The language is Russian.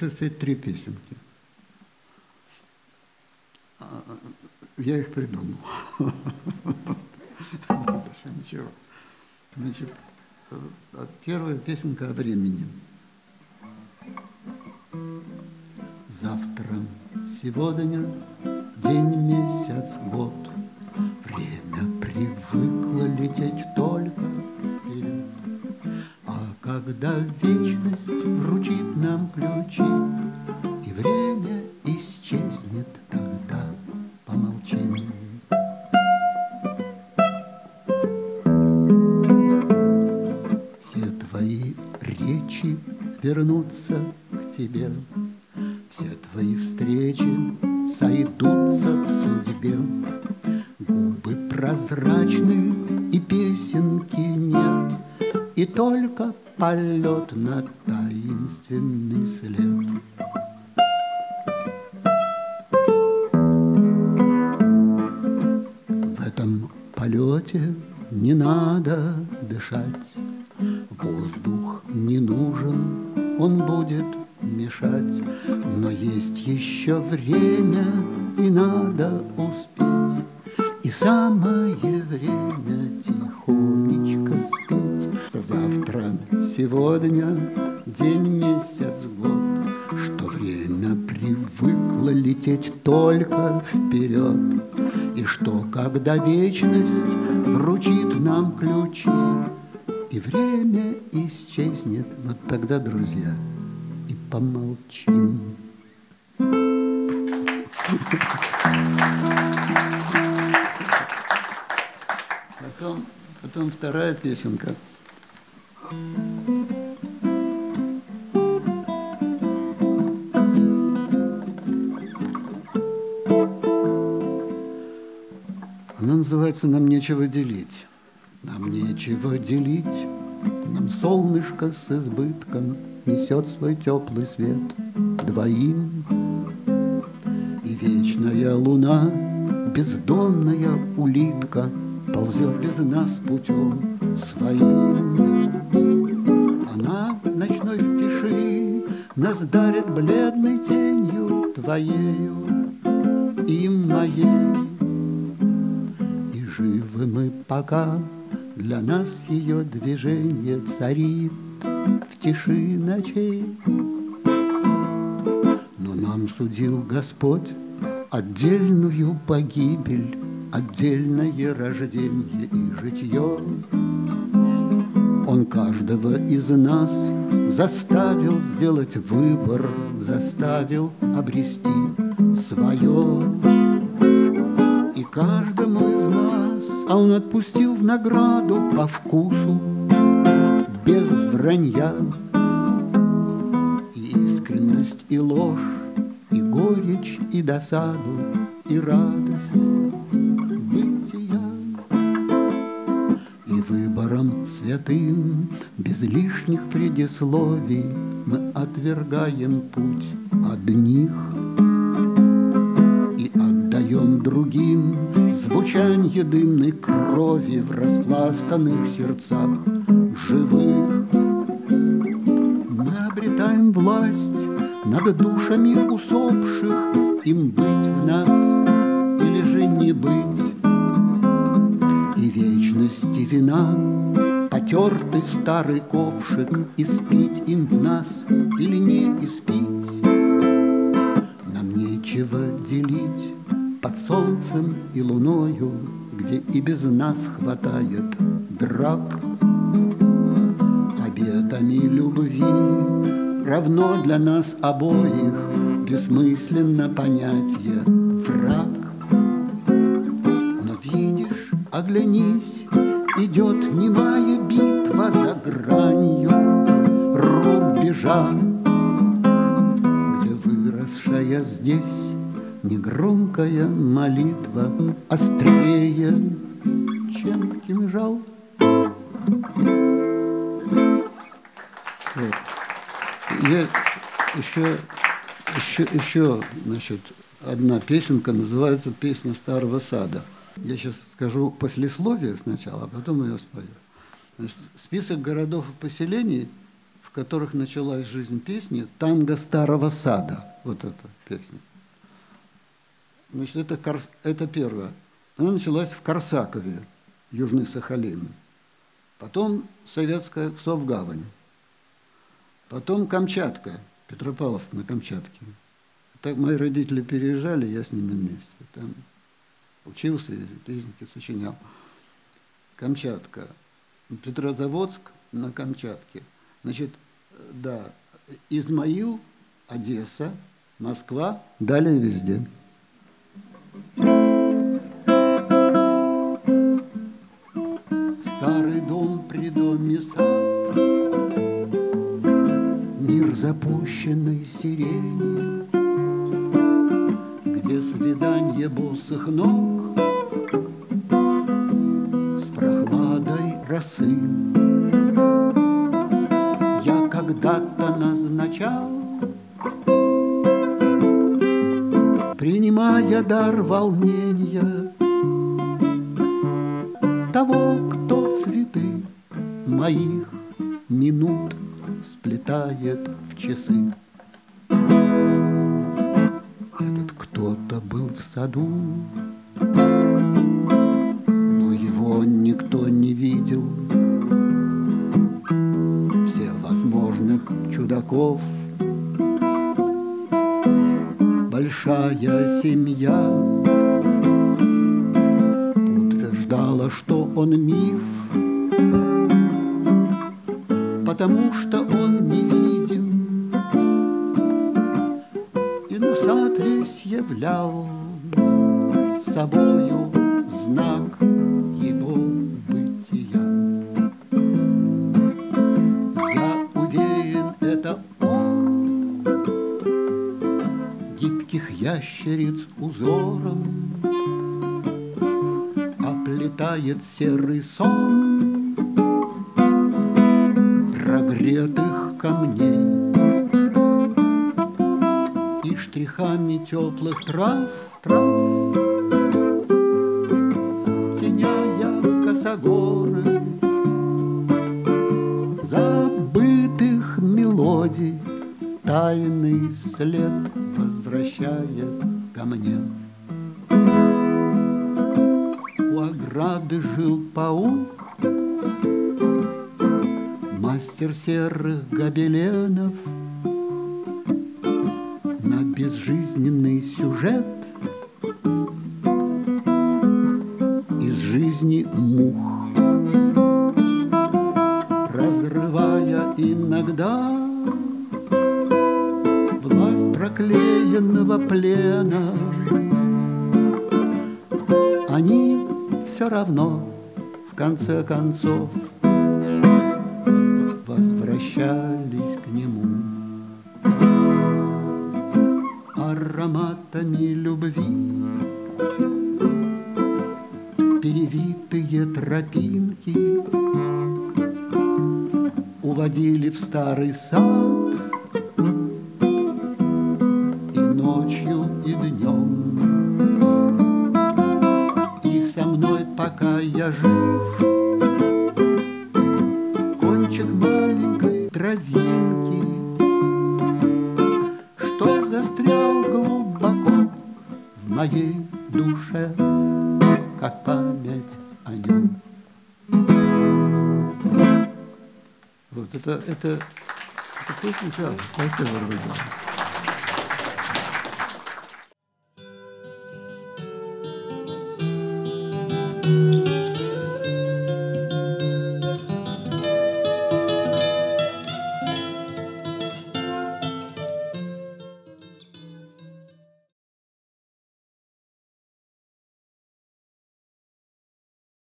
хочу спеть три песенки. Я их придумал. Больше ничего. Значит, первая песенка о времени. Завтра, сегодня, день, месяц, год. Время привыкло лететь только вперед. А когда вечность вручит нам ключи, и время исчезнет, тогда помолчим. Все твои речи вернутся к тебе, все твои встречи сойдутся в судьбе. Губы прозрачны и песенки нет, и только полет на таинственный след. В этом полете не надо дышать, воздух не нужен, он будет мешать. Но есть еще время, и надо успеть, и самое время тихонечко спеть. Что завтра, сегодня, день, месяц, год, что время привыкло лететь только вперед, и что, когда вечность вручит нам ключи, и время исчезнет, вот тогда, друзья, и помолчим. Потом вторая песенка. Она называется «Нам нечего делить». Нам нечего делить, нам солнышко с избытком несет свой теплый свет двоим. И вечная луна, бездонная улитка, ползет без нас путем своим. Она в ночной тиши нас дарит бледной тенью твоею и моей. И живы мы пока, для нас ее движение царит в тиши ночей. Но нам судил Господь отдельную погибель, отдельное рождение и житье. Он каждого из нас заставил сделать выбор, заставил обрести свое. И каждому из нас, а он отпустил в награду по вкусу, без вранья. И искренность, и ложь, и горечь, и досаду, и радость бытия. И выбором святым, без лишних предисловий, мы отвергаем путь одних и отдаем другим звучанье дымной крови в распластанных сердцах живых. Мы обретаем власть над душами усопших, им быть в нас или же не быть. И вечности вина, потертый старый ковшик, испить им в нас или не испить. Нам нечего делить под солнцем и луною, где и без нас хватает драк. Обетами любви равно для нас обоих бессмысленно понятие враг. Но видишь, оглянись, идет немая битва за гранью рубежа, где выросшая здесь негромкая молитва острее, чем кинжал. Я еще, значит, одна песенка называется «Песня старого сада». Я сейчас скажу послесловие сначала, а потом ее спою. Значит, список городов и поселений, в которых началась жизнь песни, «Танго старого сада». Вот эта песня. Значит, это первое. Она началась в Корсакове, Южной Сахалине. Потом Советская Совгавань. Потом Камчатка, Петропавловск на Камчатке. Так мои родители переезжали, я с ними вместе. Там учился, песенки сочинял. Камчатка. Петрозаводск на Камчатке. Значит, да, Измаил, Одесса, Москва, далее везде. Старый дом при доме сад, мир запущенной сирени, где свиданье босых ног с прохладой росы. Я когда-то назначал, принимая дар волнения того, кто цветы моих минут сплетает в часы. Этот кто-то был в саду, но его никто не видел. Всевозможных чудаков большая семья утверждала, что он миф, потому что он невидим, и ну сад весь являл собою знак его бытия. Я уверен, это ящериц узором оплетает серый сон прогретых камней и штрихами теплых трав, трав, теняя косогоры забытых мелодий, тайный след возвращает ко мне. У ограды жил паук, мастер серых гобеленов. На безжизненный сюжет из жизни мух, разрывая иногда проклеенного плена, они все равно в конце концов возвращались к нему ароматами любви, перевитые тропинки уводили в старый сад. Я жив, кончик маленькой травинки, что застрял глубоко в моей душе, как память о нем. Вот это песня. Спасибо, друзья.